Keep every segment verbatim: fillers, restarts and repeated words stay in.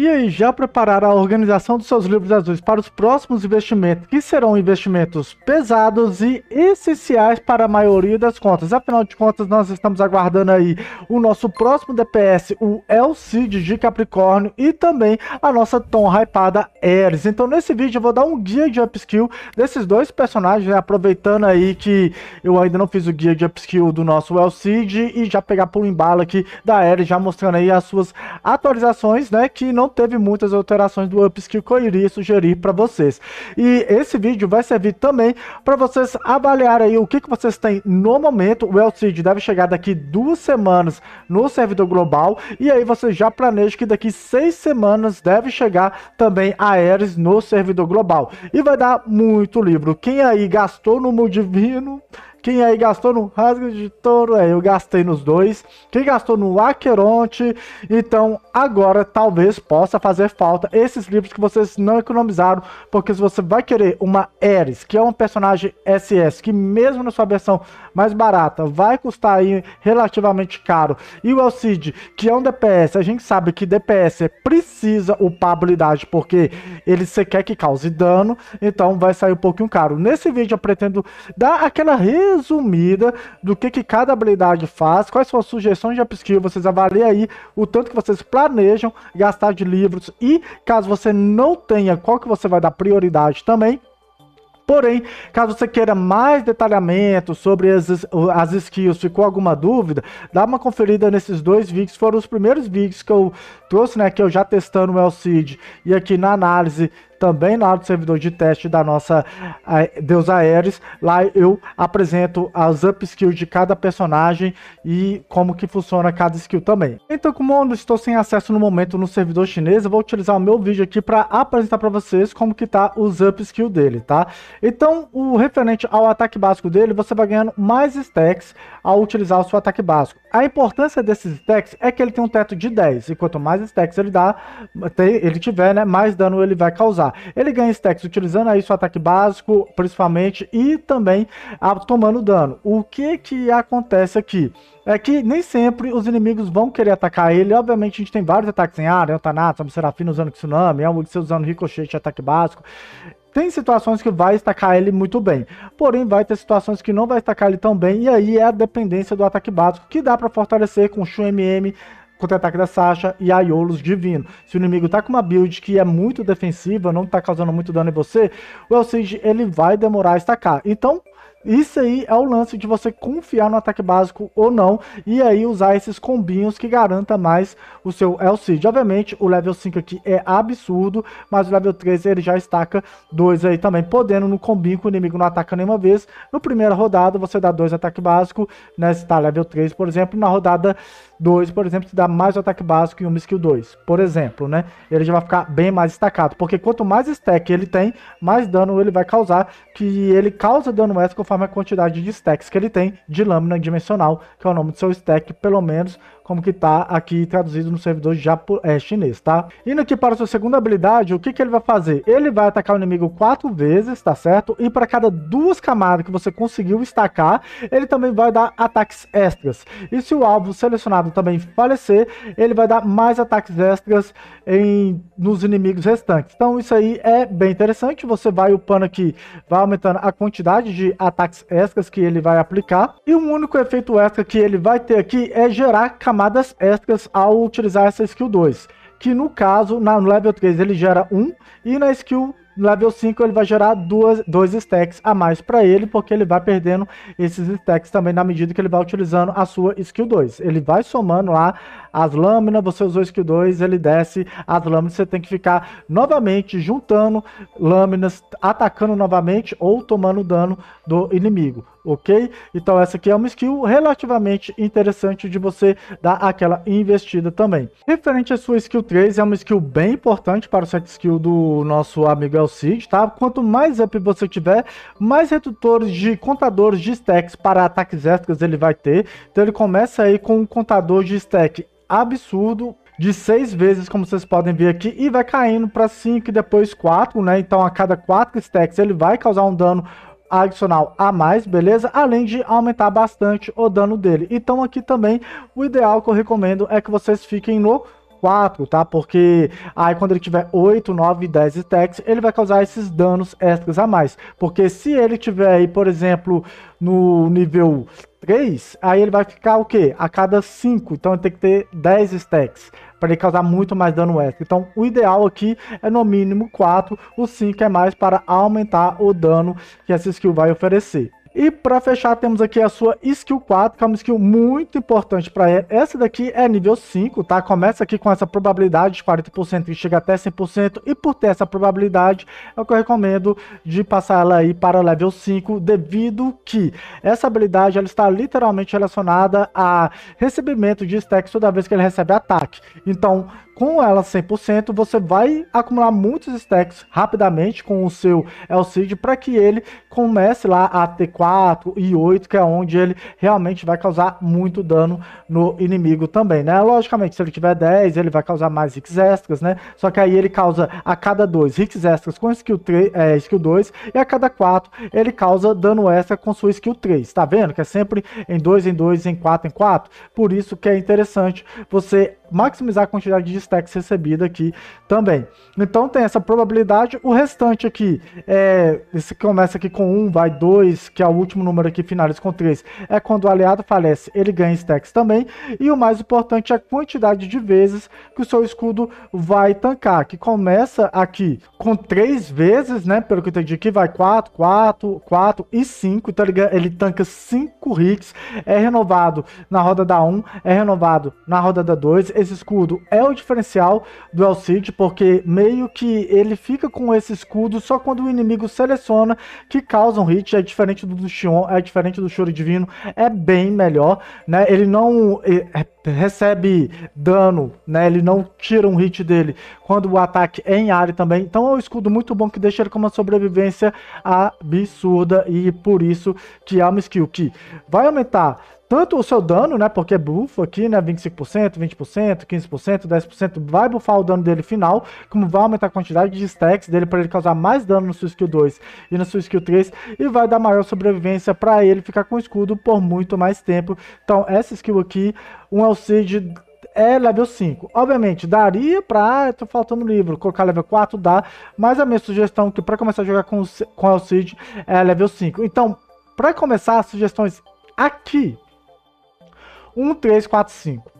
E aí, já prepararam a organização dos seus livros azuis para os próximos investimentos, que serão investimentos pesados e essenciais para a maioria das contas. Afinal de contas, nós estamos aguardando aí o nosso próximo D P S, o Elcid de Capricórnio, e também a nossa tão hypada Eris. Então, nesse vídeo eu vou dar um guia de upskill desses dois personagens, né? Aproveitando aí que eu ainda não fiz o guia de upskill do nosso Elcid, e já pegar por embalo aqui da Eris, já mostrando aí as suas atualizações, né, que não teve muitas alterações do upskill que eu iria sugerir para vocês. E esse vídeo vai servir também para vocês avaliarem aí o que, que vocês têm no momento. O Elcid deve chegar daqui duas semanas no servidor global, e aí vocês já planejam que daqui seis semanas deve chegar também a Eris no servidor global. E vai dar muito livro. Quem aí gastou no mundo divino... Quem aí gastou no Rasga de Touro, é, eu gastei nos dois. Quem gastou no Aqueronte, então agora talvez possa fazer falta esses livros que vocês não economizaram, porque se você vai querer uma Eris, que é um personagem S S, que mesmo na sua versão mais barata, vai custar aí relativamente caro, e o Elcid, que é um D P S, a gente sabe que D P S precisa upar habilidade, porque ele se quer que cause dano, então vai sair um pouquinho caro. Nesse vídeo eu pretendo dar aquela resumida do que, que cada habilidade faz, quais são as sugestões de upskill, vocês avaliem aí o tanto que vocês planejam gastar de livros, e caso você não tenha, qual que você vai dar prioridade também. Porém, caso você queira mais detalhamento sobre as, as skills, ficou alguma dúvida, dá uma conferida nesses dois vídeos, foram os primeiros vídeos que eu trouxe, né, que eu já testando o Elcid, e aqui na análise também lá do servidor de teste da nossa deusa Eris, lá eu apresento as up skills de cada personagem e como que funciona cada skill também. Então, como eu não estou sem acesso no momento no servidor chinês, eu vou utilizar o meu vídeo aqui para apresentar para vocês como que tá os up skills dele, tá? Então, o referente ao ataque básico dele, você vai ganhando mais stacks ao utilizar o seu ataque básico. A importância desses stacks é que ele tem um teto de dez, e quanto mais stacks ele dá, ele tiver, né, mais dano ele vai causar. Ele ganha stacks utilizando aí seu ataque básico, principalmente, e também a, tomando dano. O que que acontece aqui? É que nem sempre os inimigos vão querer atacar ele. Obviamente a gente tem vários ataques em área, é o Thanatos, é o Serafina usando Tsunami, é o Ricochet usando Ricochet, ataque básico. Tem situações que vai estacar ele muito bem, porém vai ter situações que não vai estacar ele tão bem, e aí é a dependência do ataque básico, que dá para fortalecer com Shu M M, contra-ataque da Sasha e Aiolos Divino. Se o inimigo tá com uma build que é muito defensiva, não tá causando muito dano em você, o Elcid, ele vai demorar a estacar. Então, isso aí é o lance de você confiar no ataque básico ou não, e aí usar esses combinhos que garanta mais o seu Elcid. Obviamente, o level cinco aqui é absurdo, mas o level três ele já estaca dois aí também, podendo no combinho que o inimigo não ataca nenhuma vez. No primeira rodada, você dá dois ataque básico, né, se tá level três, por exemplo, na rodada dois, por exemplo, você dá mais o ataque básico e uma skill dois, por exemplo, né, ele já vai ficar bem mais destacado, porque quanto mais stack ele tem, mais dano ele vai causar, que ele causa dano extra conforme a quantidade de stacks que ele tem de lâmina dimensional, que é o nome do seu stack, pelo menos como que tá aqui traduzido no servidor japo, é, chinês, tá? Indo aqui para a sua segunda habilidade, o que que ele vai fazer? Ele vai atacar o inimigo quatro vezes, tá certo? E para cada duas camadas que você conseguiu estacar, ele também vai dar ataques extras. E se o alvo selecionado também falecer, ele vai dar mais ataques extras em, nos inimigos restantes. Então isso aí é bem interessante, você vai upando aqui, vai aumentando a quantidade de ataques extras que ele vai aplicar. E um único efeito extra que ele vai ter aqui é gerar camadas Camadas extras ao utilizar essa skill dois, que no caso, na, no level três ele gera um, e na skill level cinco ele vai gerar duas, dois stacks a mais para ele, porque ele vai perdendo esses stacks também na medida que ele vai utilizando a sua skill dois. Ele vai somando lá as lâminas, você usou skill dois, ele desce as lâminas, você tem que ficar novamente juntando lâminas, atacando novamente ou tomando dano do inimigo. Ok? Então essa aqui é uma skill relativamente interessante de você dar aquela investida também. Referente à sua skill três, é uma skill bem importante para o set skill do nosso amigo Elcid, tá? Quanto mais up você tiver, mais redutores de contadores de stacks para ataques extras ele vai ter. Então ele começa aí com um contador de stack absurdo, de seis vezes, como vocês podem ver aqui, e vai caindo para cinco e depois quatro, né? Então a cada quatro stacks ele vai causar um dano adicional a mais, beleza? Além de aumentar bastante o dano dele. Então aqui também o ideal que eu recomendo é que vocês fiquem no quatro, tá? Porque aí quando ele tiver oito, nove, dez stacks, ele vai causar esses danos extras a mais. Porque se ele tiver aí, por exemplo, no nível três, aí ele vai ficar o quê? A cada cinco, então ele tem que ter dez stacks para ele causar muito mais dano extra. Então o ideal aqui é no mínimo quatro, o cinco é mais para aumentar o dano que essa skill vai oferecer. E para fechar, temos aqui a sua skill quatro, que é uma skill muito importante para ela. Essa daqui é nível cinco, tá? Começa aqui com essa probabilidade de quarenta por cento e chega até cem por cento. E por ter essa probabilidade, é o que eu recomendo de passar ela aí para level cinco, devido que essa habilidade ela está literalmente relacionada a recebimento de stacks toda vez que ele recebe ataque. Então, com ela cem por cento, você vai acumular muitos stacks rapidamente com o seu Elcid para que ele comece lá a ter quatro e oito, que é onde ele realmente vai causar muito dano no inimigo também, né? Logicamente, se ele tiver dez, ele vai causar mais hits extras, né? Só que aí ele causa a cada dois hits extras com skill, três, é, skill dois, e a cada quatro ele causa dano extra com sua skill três, tá vendo? Que é sempre em dois, em dois, em quatro, em quatro. Por isso que é interessante você maximizar a quantidade de stacks recebida aqui também. Então tem essa probabilidade. O restante aqui é esse que começa aqui com um, vai dois, que é o último número aqui, finaliza com três, é quando o aliado falece, ele ganha stacks também. E o mais importante é a quantidade de vezes que o seu escudo vai tancar, que começa aqui com três vezes, né? Pelo que eu entendi aqui, vai quatro, quatro, quatro e cinco. Então ele, ele tanca cinco hits, é renovado na roda da um, é renovado na roda da dois. Esse escudo é o diferencial do Elcid, porque meio que ele fica com esse escudo só quando o inimigo seleciona que causa um hit. É diferente do do Xion, é diferente do Choro Divino, é bem melhor, né? Ele não recebe dano, né? Ele não tira um hit dele quando o ataque é em área também. Então é um escudo muito bom que deixa ele com uma sobrevivência absurda, e por isso que é uma skill que vai aumentar tanto o seu dano, né, porque é buff aqui, né, vinte e cinco por cento, vinte por cento, quinze por cento, dez por cento, vai buffar o dano dele final, como vai aumentar a quantidade de stacks dele para ele causar mais dano no seu skill dois e no seu skill três, e vai dar maior sobrevivência para ele ficar com o escudo por muito mais tempo. Então essa skill aqui, um Elcid é level cinco. Obviamente, daria pra... Ah, tô faltando livro. Colocar level quatro dá, mas a minha sugestão que para começar a jogar com, com Elcid é level cinco. Então, para começar, as sugestões aqui... um, três, quatro, cinco.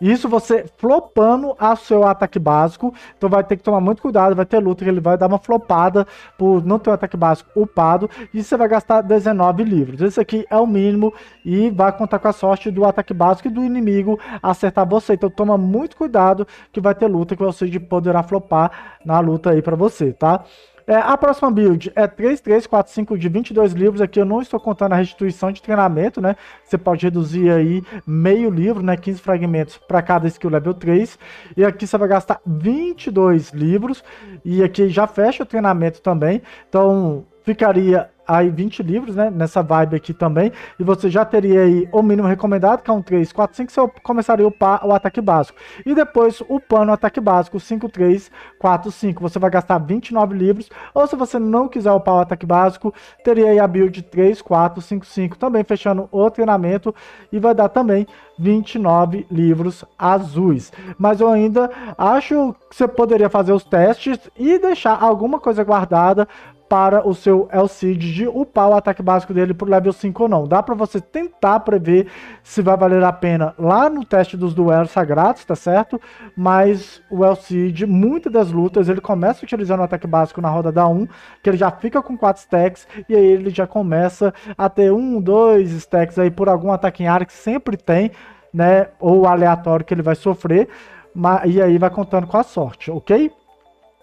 Isso você flopando a seu ataque básico. Então vai ter que tomar muito cuidado. Vai ter luta que ele vai dar uma flopada por não ter um ataque básico upado. E você vai gastar dezenove livros. Esse aqui é o mínimo. E vai contar com a sorte do ataque básico e do inimigo acertar você. Então toma muito cuidado que vai ter luta que você poderá flopar na luta aí pra você, tá? É, a próxima build é três, três, quatro, cinco de vinte e dois livros. Aqui eu não estou contando a restituição de treinamento, né? Você pode reduzir aí meio livro, né? quinze fragmentos para cada skill level três. E aqui você vai gastar vinte e dois livros. E aqui já fecha o treinamento também. Então ficaria aí vinte livros, né? Nessa vibe aqui também. E você já teria aí o mínimo recomendado, que é um três, quatro, cinco. Você começaria a upar o ataque básico. E depois upando o ataque básico, cinco, três, quatro, cinco. Você vai gastar vinte e nove livros. Ou se você não quiser upar o ataque básico, teria aí a build três, quatro, cinco, cinco. Também fechando o treinamento. E vai dar também vinte e nove livros azuis. Mas eu ainda acho que você poderia fazer os testes e deixar alguma coisa guardada para o seu Elcid de upar o ataque básico dele para o level cinco ou não. Dá para você tentar prever se vai valer a pena lá no teste dos duelos sagrados, tá certo? Mas o Elcid, muitas das lutas, ele começa utilizando o ataque básico na roda da um, que ele já fica com quatro stacks, e aí ele já começa a ter um, dois stacks aí por algum ataque em área que sempre tem, né? Ou aleatório que ele vai sofrer, mas, e aí vai contando com a sorte, ok?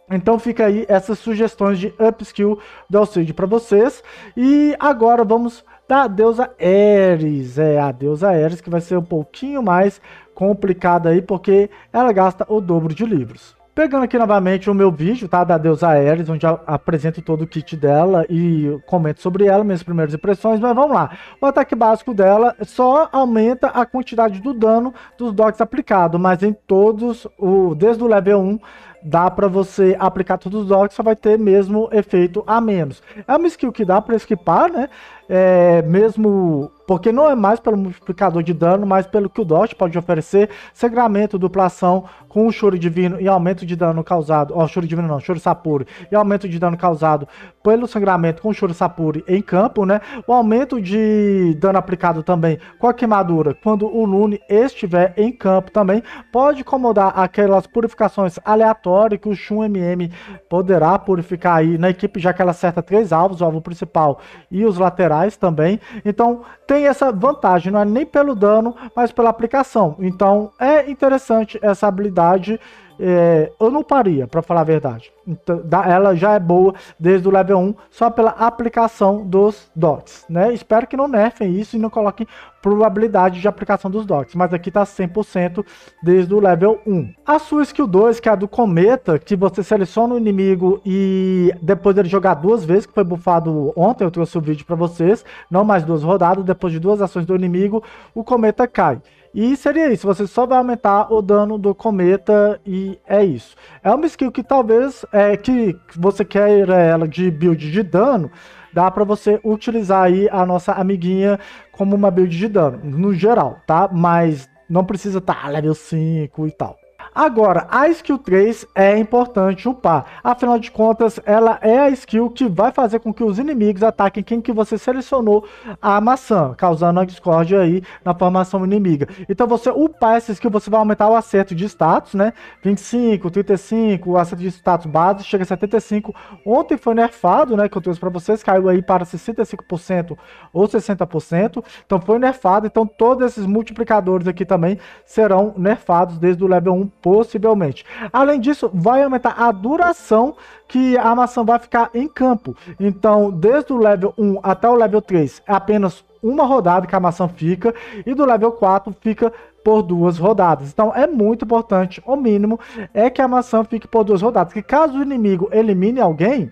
Então fica aí essas sugestões de upskill do Elcid para vocês. E agora vamos da deusa Eris. É a deusa Eris que vai ser um pouquinho mais complicada aí, porque ela gasta o dobro de livros. Pegando aqui novamente o meu vídeo, tá, da deusa Eris, onde eu apresento todo o kit dela e comento sobre ela, minhas primeiras impressões, mas vamos lá. O ataque básico dela só aumenta a quantidade do dano dos dots aplicado, mas em todos, o, desde o level um dá pra você aplicar todos os dogs, só vai ter mesmo efeito a menos. É uma skill que dá pra esquipar, né? É, mesmo porque não é mais pelo multiplicador de dano, mas pelo que o Dodge pode oferecer, sangramento, duplação com o Choro Divino e aumento de dano causado, ó, Choro Divino não, Choro Sapuri, e aumento de dano causado pelo sangramento com o Choro Sapuri em campo, né? O aumento de dano aplicado também com a queimadura, quando o Lune estiver em campo também, pode incomodar aquelas purificações aleatórias que o Shu M M poderá purificar aí na equipe, já que ela acerta três alvos, o alvo principal e os laterais também. Então tem essa vantagem, não é nem pelo dano, mas pela aplicação. Então é interessante essa habilidade. É, eu não paria, para falar a verdade. Então, ela já é boa desde o level um, só pela aplicação dos dots, né? Espero que não nerfem isso e não coloquem probabilidade de aplicação dos dots, mas aqui tá cem por cento desde o level um. A sua skill dois, que é a do cometa, que você seleciona o inimigo e depois dele jogar duas vezes, que foi bufado ontem, eu trouxe o vídeo para vocês, não mais duas rodadas, depois de duas ações do inimigo, o cometa cai. E seria isso, você só vai aumentar o dano do cometa e é isso. É uma skill que talvez, é, que você queira ela de build de dano, dá pra você utilizar aí a nossa amiguinha como uma build de dano, no geral, tá? Mas não precisa estar level cinco e tal. Agora, a skill três é importante upar, afinal de contas ela é a skill que vai fazer com que os inimigos ataquem quem que você selecionou a maçã, causando a discórdia aí na formação inimiga. Então você upar essa skill, você vai aumentar o acerto de status, né, vinte e cinco, trinta e cinco, o acerto de status base chega a setenta e cinco, ontem foi nerfado, né, que eu trouxe pra vocês, caiu aí para sessenta e cinco por cento ou sessenta por cento, então foi nerfado, então todos esses multiplicadores aqui também serão nerfados desde o level um, possivelmente. Além disso, vai aumentar a duração que a maçã vai ficar em campo. Então, desde o level um até o level três, é apenas uma rodada que a maçã fica, e do level quatro fica por duas rodadas. Então é muito importante, o mínimo é que a maçã fique por duas rodadas, que caso o inimigo elimine alguém,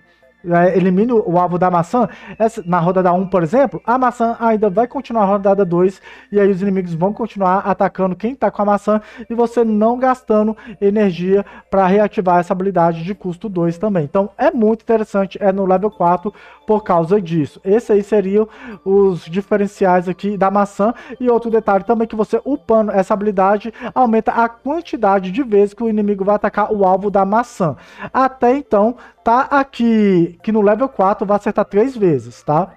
elimine o alvo da maçã, na rodada um, por exemplo, a maçã ainda vai continuar na rodada dois, e aí os inimigos vão continuar atacando quem tá com a maçã, e você não gastando energia para reativar essa habilidade de custo dois também. Então é muito interessante, é no level quatro por causa disso. Esse aí seriam os diferenciais aqui da maçã, e outro detalhe também, que você upando essa habilidade, aumenta a quantidade de vezes que o inimigo vai atacar o alvo da maçã. Até então, tá aqui que no level quatro vai acertar três vezes, tá?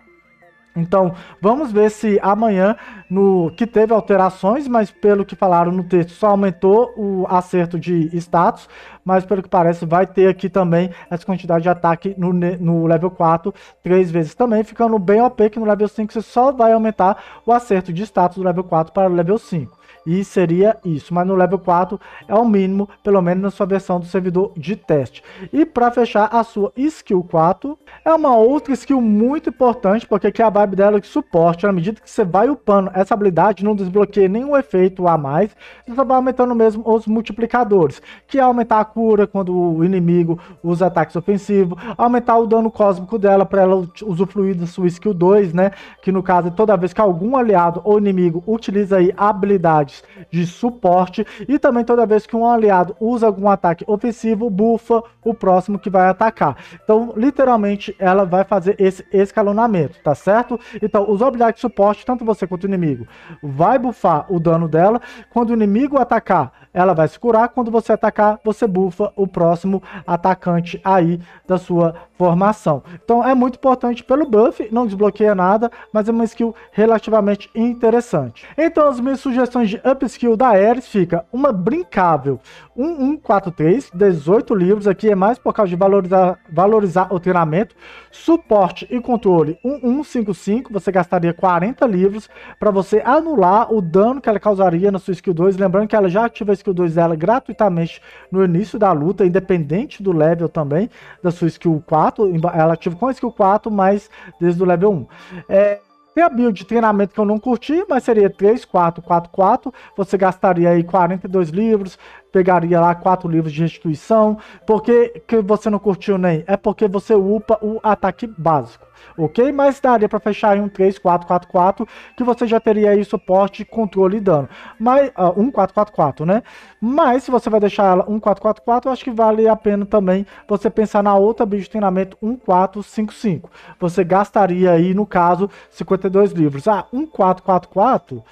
Então, vamos ver se amanhã, no que teve alterações, mas pelo que falaram no texto, só aumentou o acerto de status, mas pelo que parece vai ter aqui também essa quantidade de ataque no, no level quatro, três vezes também, ficando bem O P, que no level cinco você só vai aumentar o acerto de status do level quatro para o level cinco. E seria isso, mas no level quatro é o mínimo, pelo menos na sua versão do servidor de teste. E para fechar, a sua skill quatro é uma outra skill muito importante, porque aqui a vibe dela é que suporte, na medida que você vai upando essa habilidade, não desbloqueia nenhum efeito a mais, você só vai aumentando mesmo os multiplicadores, que é aumentar a cura quando o inimigo usa ataques ofensivos, aumentar o dano cósmico dela para ela usufruir da sua skill dois, né, que no caso é toda vez que algum aliado ou inimigo utiliza aí habilidades de suporte, e também toda vez que um aliado usa algum ataque ofensivo, bufa o próximo que vai atacar. Então literalmente ela vai fazer esse escalonamento, tá certo? Então os habilidades de suporte, tanto você quanto o inimigo, vai bufar o dano dela. Quando o inimigo atacar, ela vai se curar. Quando você atacar, você bufa o próximo atacante aí da sua formação. Então é muito importante pelo buff, não desbloqueia nada, mas é uma skill relativamente interessante. Então as minhas sugestões de upskill da Eris fica uma brincável um um quatro três, dezoito livros, aqui é mais por causa de valorizar, valorizar o treinamento. Suporte e controle um um cinco cinco, você gastaria quarenta livros para você anular o dano que ela causaria na sua skill dois, lembrando que ela já ativa a skill dois dela gratuitamente no início da luta, independente do level também da sua skill quatro, ela ativa com a skill quatro, mas desde o level um. É... Tem a build de treinamento que eu não curti, mas seria três quatro quatro quatro, você gastaria aí quarenta e dois livros, pegaria lá quatro livros de restituição. Por que, que você não curtiu nem? É porque você upa o ataque básico, ok? Mas daria para fechar em um três quatro quatro quatro, que você já teria aí suporte, controle e dano. Mas, uh, um quatro quatro quatro, né? Mas se você vai deixar ela um quatro quatro quatro, eu acho que vale a pena também você pensar na outra build de treinamento um quatro cinco cinco. Você gastaria aí, no caso, cinquenta e dois livros. Ah, um quatro quatro quatro,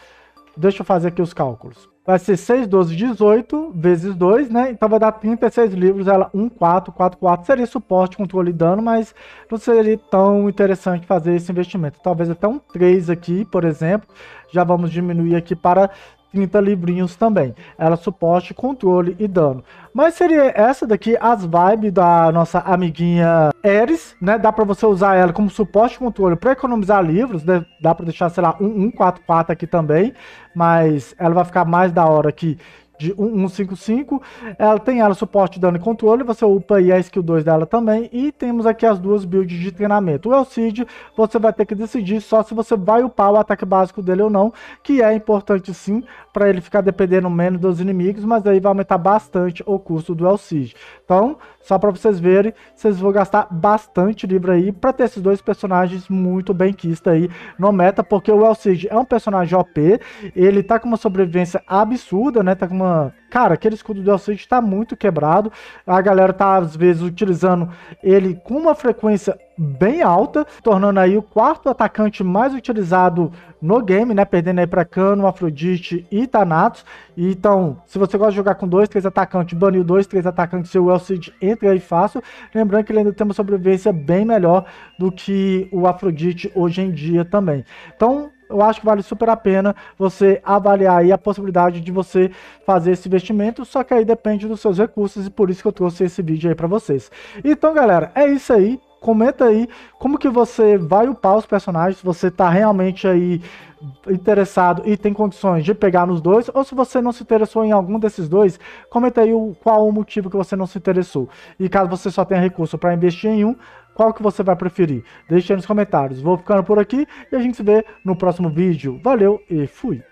deixa eu fazer aqui os cálculos. Vai ser seis, doze, dezoito, vezes dois, né? Então vai dar trinta e seis livros, ela um quatro quatro quatro. Seria suporte, controle e dano, mas não seria tão interessante fazer esse investimento. Talvez até um três aqui, por exemplo. Já vamos diminuir aqui para trinta livrinhos também. Ela suporte, controle e dano. Mas seria essa daqui, as vibes da nossa amiguinha Eris, né? Dá para você usar ela como suporte, controle, para economizar livros, né? Dá para deixar, sei lá, um um quatro quatro aqui também. Mas ela vai ficar mais da hora aqui de um um cinco cinco. Ela tem ela suporte, dano e controle. Você upa aí a skill dois dela também. E temos aqui as duas builds de treinamento. O Elcid, você vai ter que decidir só se você vai upar o ataque básico dele ou não, que é importante sim, para ele ficar dependendo menos dos inimigos, mas aí vai aumentar bastante o custo do Elcid. Então, só para vocês verem, vocês vão gastar bastante livro aí para ter esses dois personagens muito bem quista aí no meta, porque o Elcid é um personagem O P, ele tá com uma sobrevivência absurda, né? Tá com uma Cara, aquele escudo do Elcid tá muito quebrado. A galera tá, às vezes, utilizando ele com uma frequência bem alta, tornando aí o quarto atacante mais utilizado no game, né? Perdendo aí pra Kano, Afrodite e Thanatos. Então, se você gosta de jogar com dois, três atacantes, baniu dois, três atacantes, seu Elcid entra aí fácil. Lembrando que ele ainda tem uma sobrevivência bem melhor do que o Afrodite hoje em dia também. Então, eu acho que vale super a pena você avaliar aí a possibilidade de você fazer esse investimento, só que aí depende dos seus recursos e por isso que eu trouxe esse vídeo aí para vocês. Então, galera, é isso aí. Comenta aí como que você vai upar os personagens, se você tá realmente aí interessado e tem condições de pegar nos dois, ou se você não se interessou em algum desses dois, comenta aí o, qual o motivo que você não se interessou. E caso você só tenha recurso para investir em um, qual que você vai preferir? Deixe aí nos comentários. Vou ficando por aqui e a gente se vê no próximo vídeo. Valeu e fui!